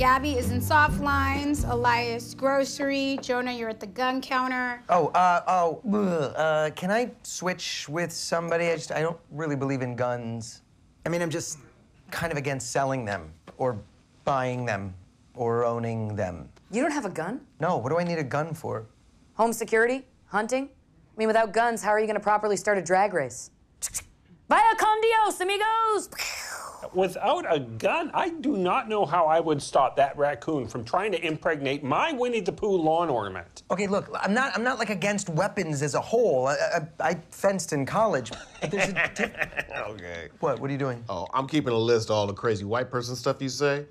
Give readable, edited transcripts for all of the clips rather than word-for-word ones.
Gabby is in soft lines, Elias grocery, Jonah, you're at the gun counter. Can I switch with somebody? I don't really believe in guns. I mean, I'm just kind of against selling them or buying them or owning them. You don't have a gun? No, what do I need a gun for? Home security? Hunting? I mean, without guns, how are you gonna properly start a drag race? Vaya con Dios, amigos! Without a gun, I do not know how I would stop that raccoon from trying to impregnate my Winnie the Pooh lawn ornament. Okay, look, I'm not like against weapons as a whole. I fenced in college. But there's a okay. What are you doing? Oh, I'm keeping a list of all the crazy white person stuff you say.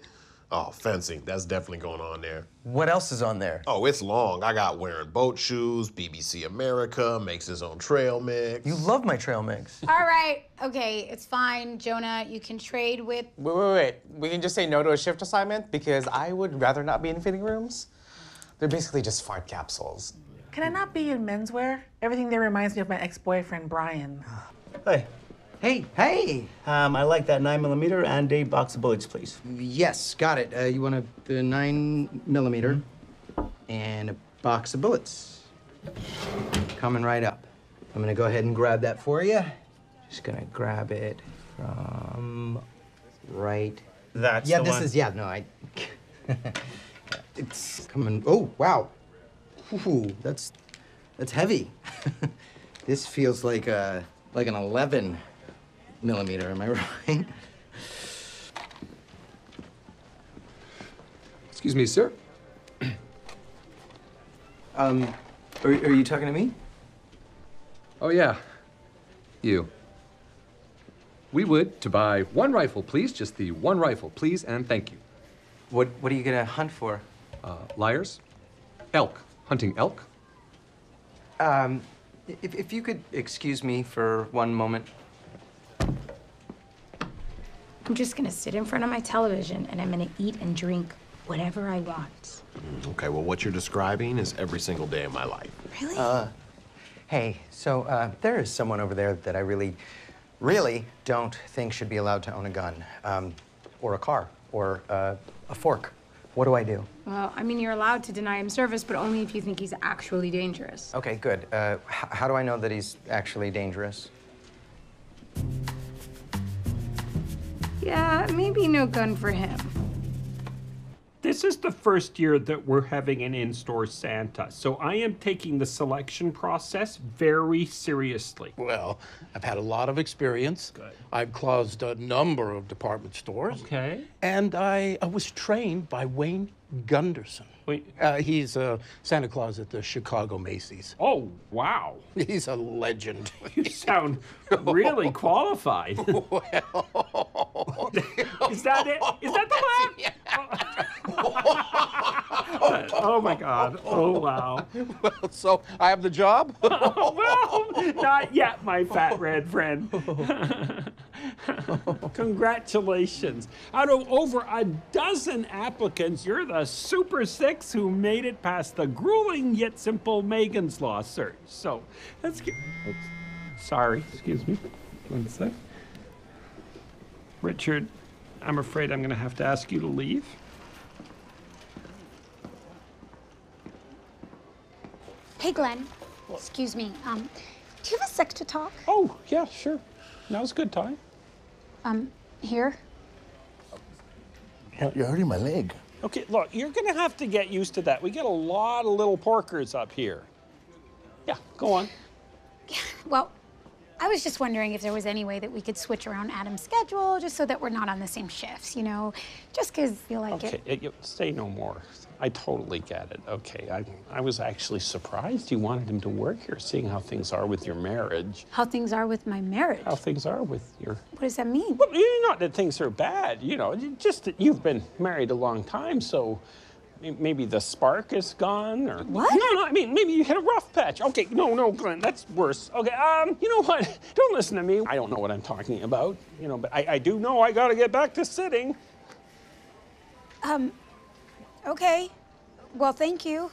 Oh, fencing, that's definitely going on there. What else is on there? Oh, it's long. I got wearing boat shoes, BBC America, makes his own trail mix. You love my trail mix. All right, okay, it's fine. Jonah, you can trade with... Wait. We can just say no to a shift assignment because I would rather not be in fitting rooms. They're basically just fart capsules. Can I not be in menswear? Everything there reminds me of my ex-boyfriend, Brian. Hey. Hey. Hey! I like that 9mm and a box of bullets, please. Yes, got it. You want the 9mm and a box of bullets. Coming right up. I'm gonna go ahead and grab that for you. Just gonna grab it from right... That's the one. Yeah, this is, yeah, no, I... It's coming, oh, wow. Ooh, that's heavy. This feels like a, like an 11mm, am I right? Excuse me, sir. Are you talking to me? Oh, yeah. You. We would to buy one rifle, please. Just the one rifle, please, and thank you. What are you gonna hunt for? Liars. Elk. Hunting elk. If you could excuse me for one moment. I'm just gonna sit in front of my television and I'm gonna eat and drink whatever I want. Okay, well, what you're describing is every single day of my life. Really? Hey, so there is someone over there that I really don't think should be allowed to own a gun, or a car, or a fork. What do I do? Well, I mean, you're allowed to deny him service, but only if you think he's actually dangerous. Okay, good. How do I know that he's actually dangerous? Yeah, maybe no gun for him. This is the first year that we're having an in-store Santa, so I am taking the selection process very seriously. Well, I've had a lot of experience. Good. I've closed a number of department stores. Okay. And I was trained by Wayne Gunderson. Wait. He's Santa Claus at the Chicago Macy's. Oh, wow. He's a legend. You sound really qualified. Well. Is that it? Is that the laugh? Yeah. Oh, my God. Oh, wow. Well, so I have the job? Well, not yet, my fat red friend. Congratulations. Out of over a dozen applicants, you're the Super Six who made it past the grueling yet simple Megan's Law search. So let's get... Oops. Sorry, excuse me. One sec. Richard, I'm afraid I'm going to have to ask you to leave. Hey, Glenn. Excuse me. Do you have a sec to talk? Oh, yeah, sure. Now's a good time. Here? You're hurting my leg. Okay, look, you're gonna have to get used to that. We get a lot of little porkers up here. Yeah, go on. Yeah, well, I was just wondering if there was any way that we could switch around Adam's schedule just so that we're not on the same shifts, you know? Just because you like it. Okay, say no more. I totally get it. Okay, I was actually surprised you wanted him to work here, seeing how things are with your marriage. How things are with my marriage? How things are with your... What does that mean? Well, not that things are bad, you know, just that you've been married a long time, so maybe the spark is gone, or... What? No, I mean, maybe you hit a rough patch. Okay, no, Glenn, that's worse. Okay, you know what? Don't listen to me. I don't know what I'm talking about, you know, but I do know I gotta get back to sitting. Okay. Well, thank you.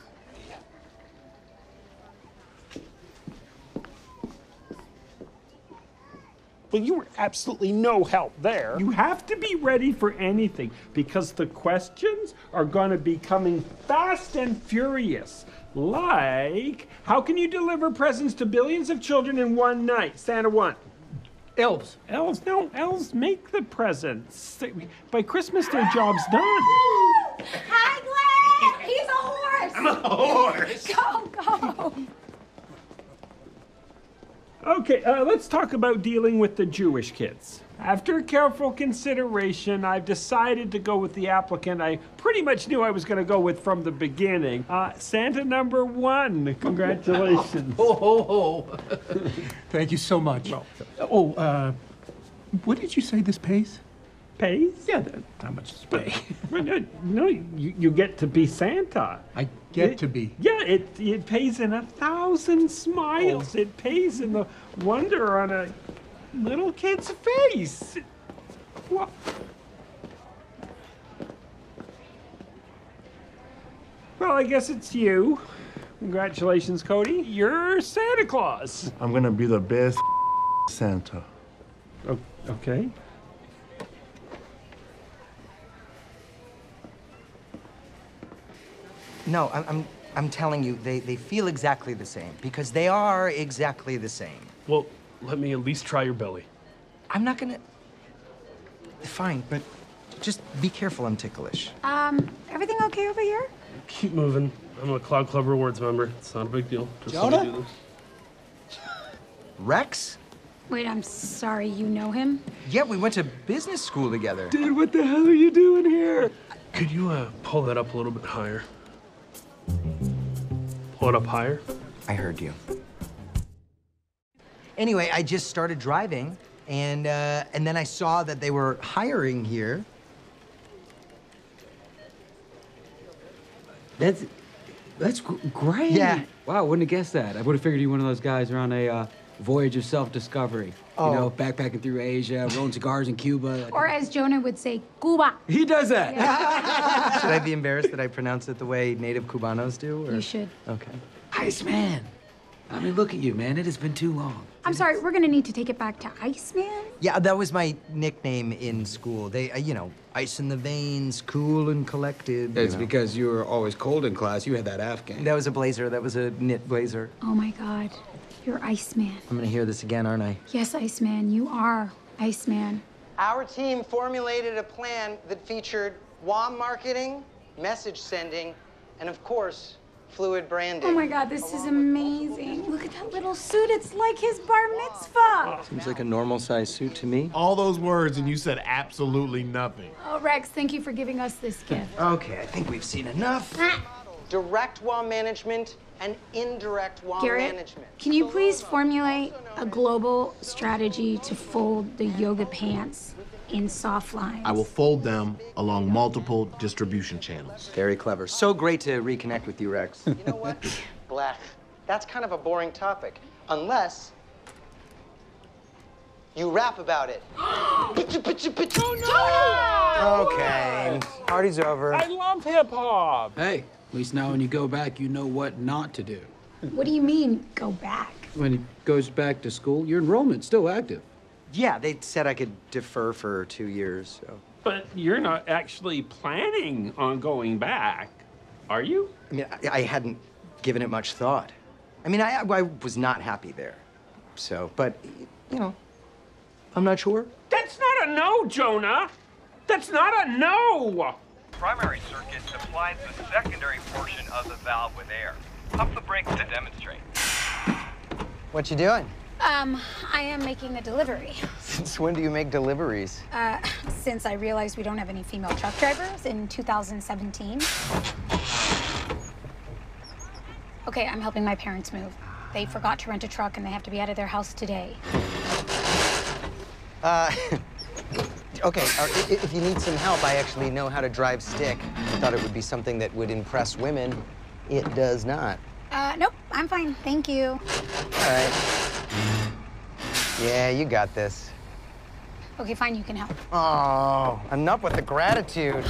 Well, you were absolutely no help there. You have to be ready for anything because the questions are going to be coming fast and furious. Like, how can you deliver presents to billions of children in one night? Santa 1. Elves. Elves? No, elves make the presents. By Christmas, their job's done. Hi, Glenn! He's a horse! I'm a horse! Go, go! Okay, let's talk about dealing with the Jewish kids. After careful consideration, I've decided to go with the applicant I pretty much knew I was going to go with from the beginning. Santa number 1, congratulations. Thank you so much. Well, what did you say this pays? Pays? Yeah, how much does it pay? No, you get to be Santa. I get to be. Yeah, it pays in 1,000 smiles. Oh. It pays in the wonder on a little kid's face. What? Well, I guess it's you. Congratulations, Cody. You're Santa Claus. I'm gonna be the best Santa. Oh, okay. No, I'm telling you, they feel exactly the same, because they are exactly the same. Well, let me at least try your belly. I'm not gonna... Fine, but just be careful, I'm ticklish. Everything okay over here? Keep moving. I'm a Cloud Club Rewards member. It's not a big deal. Just let me do this. Rex? Wait, I'm sorry, you know him? Yeah, we went to business school together. Dude, what the hell are you doing here? Could you, pull that up a little bit higher? Pull it up higher? I heard you. Anyway, I just started driving, and then I saw that they were hiring here. That's great. Yeah. Wow, wouldn't have guessed that. I would have figured you were one of those guys around a voyage of self-discovery. Oh. You know, backpacking through Asia, rolling cigars in Cuba. Or as Jonah would say, Cuba. He does that. Yeah. Should I be embarrassed that I pronounce it the way native Cubanos do? Or? You should. Okay. Iceman. I mean, look at you, man. It has been too long. I'm sorry. We're going to need to take it back to Iceman. Yeah, that was my nickname in school. They, you know, ice in the veins, cool and collected. It's because you were always cold in class. You had that Afghan. That was a blazer. That was a knit blazer. Oh, my God. You're Iceman. I'm going to hear this again, aren't I? Yes, Iceman. You are Iceman. Our team formulated a plan that featured WOM marketing, message sending, and, of course, fluid branding. Oh my God, this is amazing. Look at that little suit. It's like his bar mitzvah. Seems like a normal size suit to me. All those words and you said absolutely nothing. Oh, Rex, thank you for giving us this gift. Okay, I think we've seen enough. Direct WOM management and indirect WOM management. Can you please formulate a global strategy to fold the yoga pants in soft lines? I will fold them along multiple distribution channels. Very clever. So great to reconnect with you, Rex. You know what? Black. That's kind of a boring topic. Unless you rap about it. Oh, no! Okay. Party's over. I love hip-hop. Hey, at least now when you go back, you know what not to do. What do you mean, go back? When he goes back to school, your enrollment's still active. Yeah, they said I could defer for 2 years, so. But you're not actually planning on going back, are you? I mean, I hadn't given it much thought. I mean, I was not happy there, so, but, you know, I'm not sure. That's not a no, Jonah. That's not a no. Primary circuit supplies the secondary portion of the valve with air. Pump the brakes to demonstrate. What you doing? I am making a delivery. Since when do you make deliveries? Since I realized we don't have any female truck drivers in 2017. Okay, I'm helping my parents move. They forgot to rent a truck and they have to be out of their house today. Okay, if you need some help, I actually know how to drive stick. I thought it would be something that would impress women. It does not. Nope, I'm fine, thank you. All right. Yeah, you got this. Okay, fine, you can help. Oh, enough with the gratitude.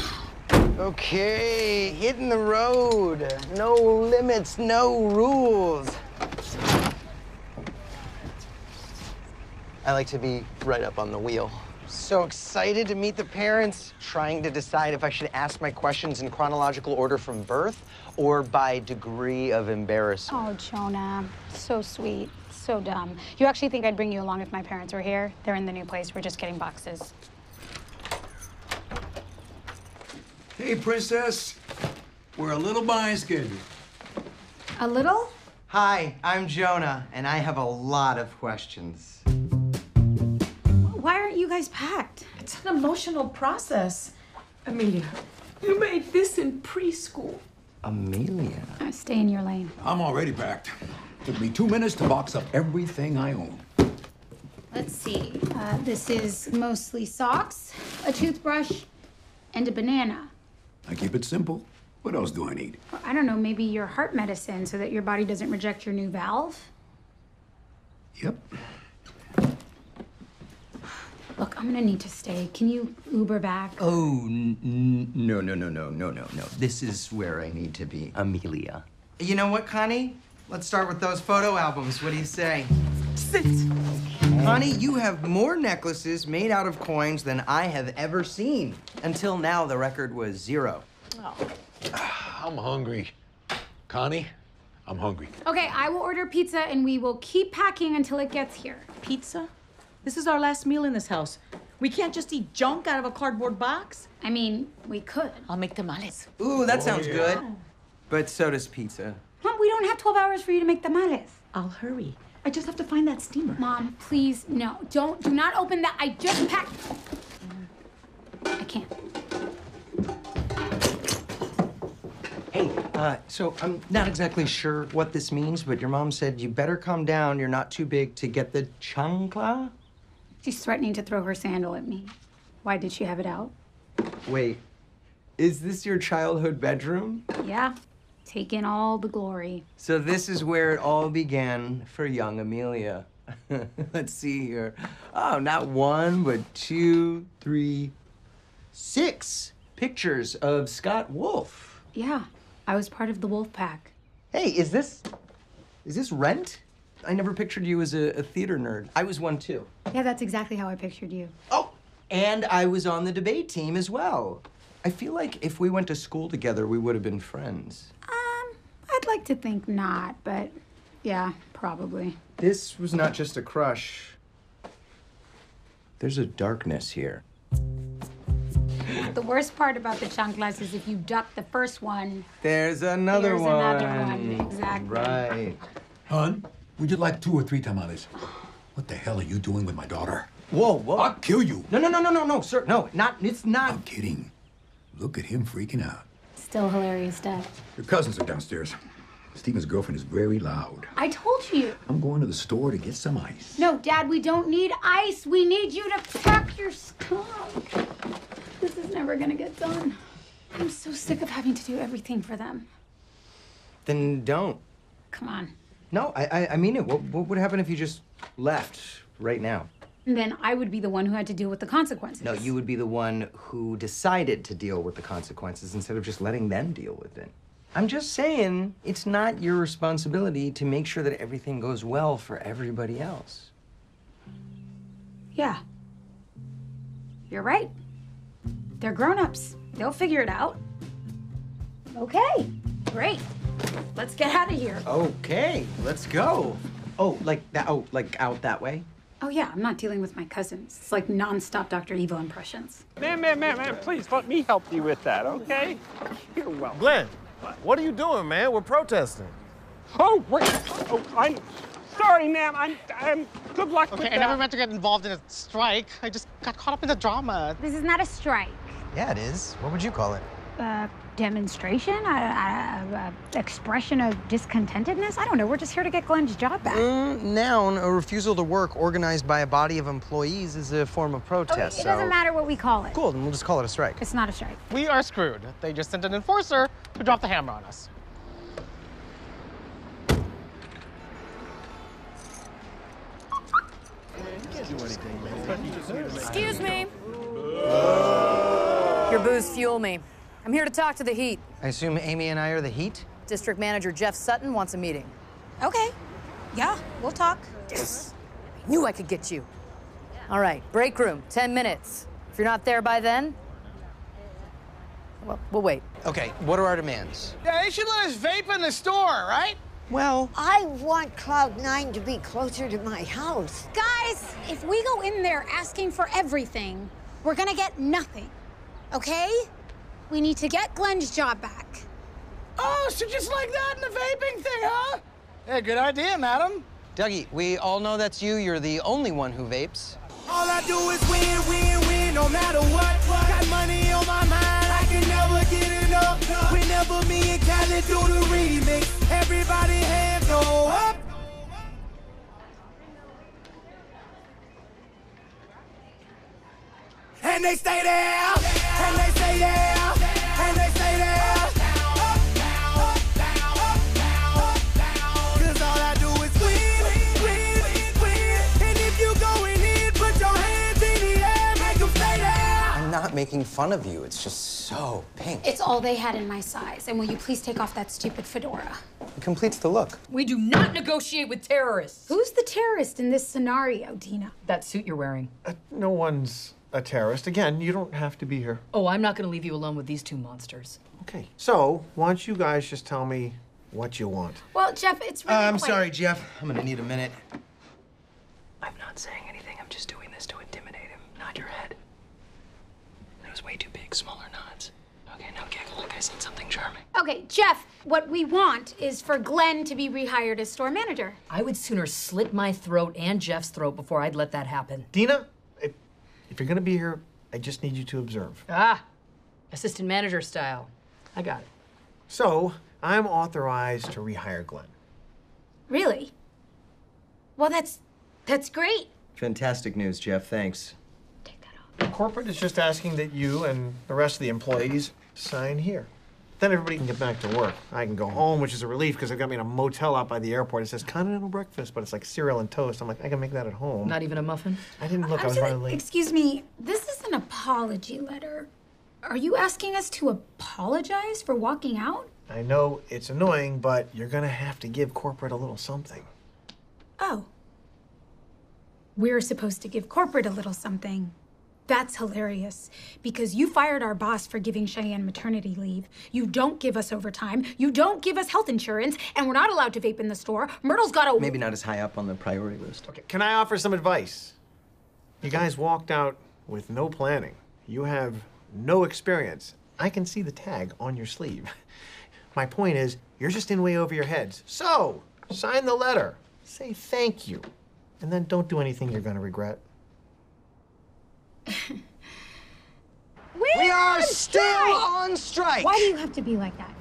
Okay, hitting the road. No limits, no rules. I like to be right up on the wheel. So excited to meet the parents, trying to decide if I should ask my questions in chronological order from birth or by degree of embarrassment. Oh, Jonah, so sweet, so dumb. You actually think I'd bring you along if my parents were here? They're in the new place. We're just getting boxes. Hey, princess. We're a little behind schedule. A little? Hi, I'm Jonah, and I have a lot of questions. Why aren't you guys packed? It's an emotional process. Amelia, you made this in preschool. Amelia? Stay in your lane. I'm already packed. Took me 2 minutes to box up everything I own. Let's see. This is mostly socks, a toothbrush, and a banana. I keep it simple. What else do I need? Well, I don't know, maybe your heart medicine so that your body doesn't reject your new valve? Yep. Look, I'm gonna need to stay. Can you Uber back? Oh, no. This is where I need to be, Amelia. You know what, Connie? Let's start with those photo albums. What do you say? Sit. Okay. Connie, you have more necklaces made out of coins than I have ever seen. Until now, the record was 0. Oh. I'm hungry. Connie, I'm hungry. Okay, I will order pizza and we will keep packing until it gets here. Pizza? This is our last meal in this house. We can't just eat junk out of a cardboard box. I mean, we could. I'll make tamales. Ooh, that sounds good. But so does pizza. Mom, we don't have 12 hours for you to make tamales. I'll hurry. I just have to find that steamer. Mom, please, no. Don't, do not open that. I just packed. I can't. Hey, so I'm not exactly sure what this means, but your mom said you better come down. You're not too big to get the chancla. She's threatening to throw her sandal at me. Why did she have it out? Wait, is this your childhood bedroom? Yeah, take in all the glory. So this is where it all began for young Amelia. Let's see here. Oh, not one, but 2, 3, 6 pictures of Scott Wolf. Yeah. I was part of the wolf pack. Hey, is this Rent? I never pictured you as a theater nerd. I was one too. Yeah, that's exactly how I pictured you. Oh, and I was on the debate team as well. I feel like if we went to school together, we would have been friends. I'd like to think not, but yeah, probably. This was not just a crush. There's a darkness here. The worst part about the chanclas is if you duck the first one. There's another one. Exactly. Right. Hun, would you like 2 or 3 tamales? What the hell are you doing with my daughter? Whoa. I'll kill you. No, sir. No, it's not. I'm kidding. Look at him freaking out. Still hilarious stuff. Your cousins are downstairs. Steven's girlfriend is very loud. I told you. I'm going to the store to get some ice. No, Dad, we don't need ice. We need you to pack your stuff. This is never gonna get done. I'm so sick of having to do everything for them. Then don't. Come on. No, I mean it. What would happen if you just left right now? And then I would be the one who had to deal with the consequences. No, you would be the one who decided to deal with the consequences instead of just letting them deal with it. I'm just saying it's not your responsibility to make sure that everything goes well for everybody else. Yeah. You're right. They're grown-ups. They'll figure it out. Okay, great. Let's get out of here. Okay, let's go. Oh, like that. Oh, like out that way? Oh, yeah, I'm not dealing with my cousins. It's like nonstop Dr. Evil impressions. Man, please let me help you with that, okay? You're welcome. Glenn, what are you doing, man? We're protesting. Oh, wait. Oh, I'm sorry, ma'am. I'm good luck with that. Okay, I never meant to get involved in a strike. I just got caught up in the drama. This is not a strike. Yeah, it is. What would you call it? Demonstration? Expression of discontentedness? I don't know. We're just here to get Glenn's job back. Noun, a refusal to work organized by a body of employees is a form of protest, so... It doesn't matter what we call it. Cool, then we'll just call it a strike. It's not a strike. We are screwed. They just sent an enforcer to drop the hammer on us. Excuse me. Your booze fuel me. I'm here to talk to the heat. I assume Amy and I are the heat? District Manager Jeff Sutton wants a meeting. Okay. Yeah, we'll talk. Yes. I knew I could get you. All right, break room, 10 minutes. If you're not there by then, well, we'll wait. Okay, what are our demands? Yeah, they should let us vape in the store, right? Well, I want Cloud Nine to be closer to my house. Guys, if we go in there asking for everything, we're gonna get nothing, okay? We need to get Glenn's job back. Oh, so just like that in the vaping thing, huh? Yeah, good idea, madam. Dougie, we all know that's you. You're the only one who vapes. All I do is win, win, no matter what. Got money on my mind, I can never get enough. Whenever me and Callie do the remix, everybody hands go up. And they stay there, and they stay there, and they stay there. Cause all I do is win, win, win. And if you go in here, put your hands in the air, make them stay there. I'm not making fun of you, it's just so pink. It's all they had in my size, and will you please take off that stupid fedora? It completes the look. We do not negotiate with terrorists. Who's the terrorist in this scenario, Dina? That suit you're wearing. No one's a terrorist. Again, you don't have to be here. Oh, I'm not going to leave you alone with these two monsters. Okay. So, why don't you guys just tell me what you want? Well, Jeff, it's really I'm sorry, Jeff. I'm going to need a minute. I'm not saying anything. I'm just doing this to intimidate him. Nod your head. It was way too big. Smaller nods. Okay, now giggle like I said something charming. Okay, Jeff, what we want is for Glenn to be rehired as store manager. I would sooner slit my throat and Jeff's throat before I'd let that happen. Dina? If you're gonna be here, I just need you to observe. Ah, assistant manager style. I got it. So, I'm authorized to rehire Glenn. Really? Well, that's great. Fantastic news, Jeff, thanks. Take that off. Corporate is just asking that you and the rest of the employees sign here. Then everybody can get back to work. I can go home, which is a relief, because they've got me in a motel out by the airport. It says continental breakfast, but it's like cereal and toast. I'm like, I can make that at home. Not even a muffin? I didn't look. I was running late. Excuse me, this is an apology letter. Are you asking us to apologize for walking out? I know it's annoying, but you're going to have to give corporate a little something. Oh. We're supposed to give corporate a little something. That's hilarious, because you fired our boss for giving Cheyenne maternity leave. You don't give us overtime, you don't give us health insurance, and we're not allowed to vape in the store. Myrtle's got a— Maybe not as high up on the priority list. Okay, can I offer some advice? You guys walked out with no planning. You have no experience. I can see the tag on your sleeve. My point is, you're just in way over your heads. So, sign the letter, say thank you, and then don't do anything you're gonna regret. We are still on strike! Why do you have to be like that?